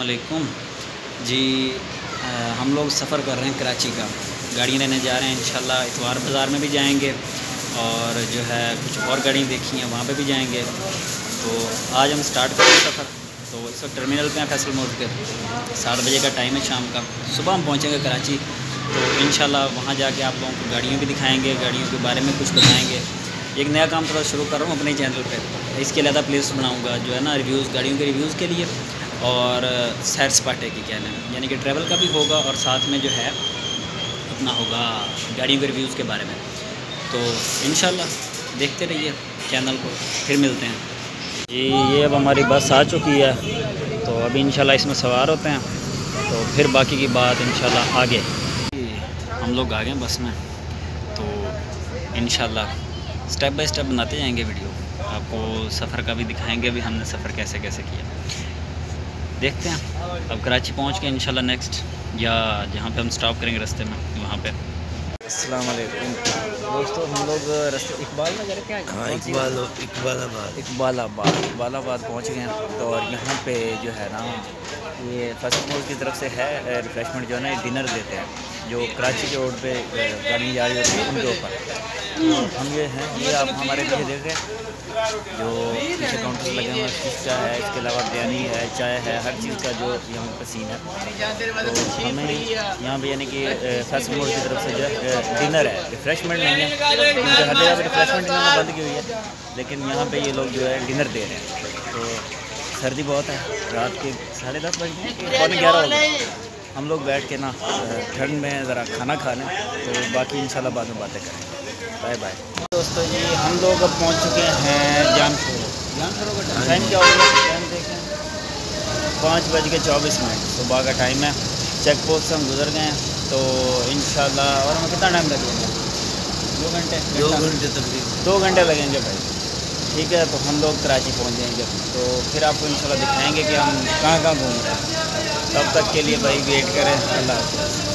अस्सलामुअलैकुम जी। हम लोग सफ़र कर रहे हैं कराची का, गाड़ी लेने जा रहे हैं, इंशाल्लाह इतवार बाज़ार में भी जाएंगे और जो है कुछ और गाड़ी देखी हैं वहाँ पे भी जाएंगे। तो आज हम स्टार्ट करें सफ़र। तो इस वक्त टर्मिनल पे हैं फैसल मोड़ के, 7 बजे का टाइम है शाम का। सुबह हम पहुँचेंगे कराची, तो इंशाल्लाह वहाँ जाके आप लोगों को गाड़ियों भी दिखाएँगे, गाड़ियों के बारे में कुछ बताएँगे। एक नया काम थोड़ा शुरू कर रहा हूँ अपने चैनल पे, इसके अलावा प्लेस बनाऊँगा जो है ना रिव्यूज़, गाड़ियों के रिव्यूज़ के लिए और सैर सपाटे की क्या नाम, यानी कि ट्रैवल का भी होगा और साथ में जो है अपना होगा गाड़ियों के रिव्यूज़ के बारे में। तो इंशाल्लाह देखते रहिए चैनल को, फिर मिलते हैं जी। ये अब हमारी बस आ चुकी है, तो अभी इंशाल्लाह इसमें सवार होते हैं, तो फिर बाकी की बात इंशाल्लाह आगे। हम लोग आ गए बस में, तो इंशाल्लाह स्टेप बाय स्टेप बनाते जाएंगे वीडियो, आपको सफ़र का भी दिखाएंगे भी हमने सफ़र कैसे कैसे किया। देखते हैं अब कराची पहुंच के इंशाल्लाह नेक्स्ट या जहां पे हम स्टॉप करेंगे रास्ते में वहां पे। अस्सलाम वालेकुम दोस्तों, हम लोग रास्ते इकबाल नगर क्या है, इकबालाबाद पहुँच गए हैं। तो और यहाँ पर जो है ना ये फैसल मोवर्स की तरफ से है रिफ्रेशमेंट जो है ना, डिनर देते हैं जो कराची के रोड पर गाड़ी जा रही होती है उनके ऊपर। हम ये हैं, ये आप हमारे पीछे देख रहे हैं जो पीछे काउंटर लगे हुए हैं, पिज्जा है, इसके अलावा बिरयानी है, चाय है, हर चीज़ का जो यहाँ पर सीन है। तो हमें यहाँ पर यानी कि फैसल मोवर्स की तरफ से जो डिनर है, रिफ्रेशमेंट नहीं है, हर जगह पर रिफ्रेशमेंट बंद की हुई है, लेकिन यहाँ पर ये लोग जो है डिनर दे रहे हैं। तो सर्दी बहुत है, रात के 10:30 बजे 11 हो गए, हम लोग बैठ के ना ठंड में ज़रा खाना खा लें, तो बाकी इंशाल्लाह बाद में बातें करें। बाय बाय दोस्तों, ये हम लोग अब पहुंच चुके हैं जामशेदपुर का टाइम क्या होगा, टाइम देखें 5:24 सुबह का टाइम है। चेक पोस्ट से हम गुजर गए हैं, तो इंशाल्लाह और हमें कितना टाइम लगेगा, 2 घंटे तकरीबन 2 घंटे लगेंगे भाई, ठीक है। तो हम लोग कराची पहुँच जाएंगे, तो फिर आपको इंशाल्लाह दिखाएँगे कि हम कहाँ कहाँ घूम रहे हैं। तब तक के लिए भाई वेट करें, अल्लाह हाफ़िज़।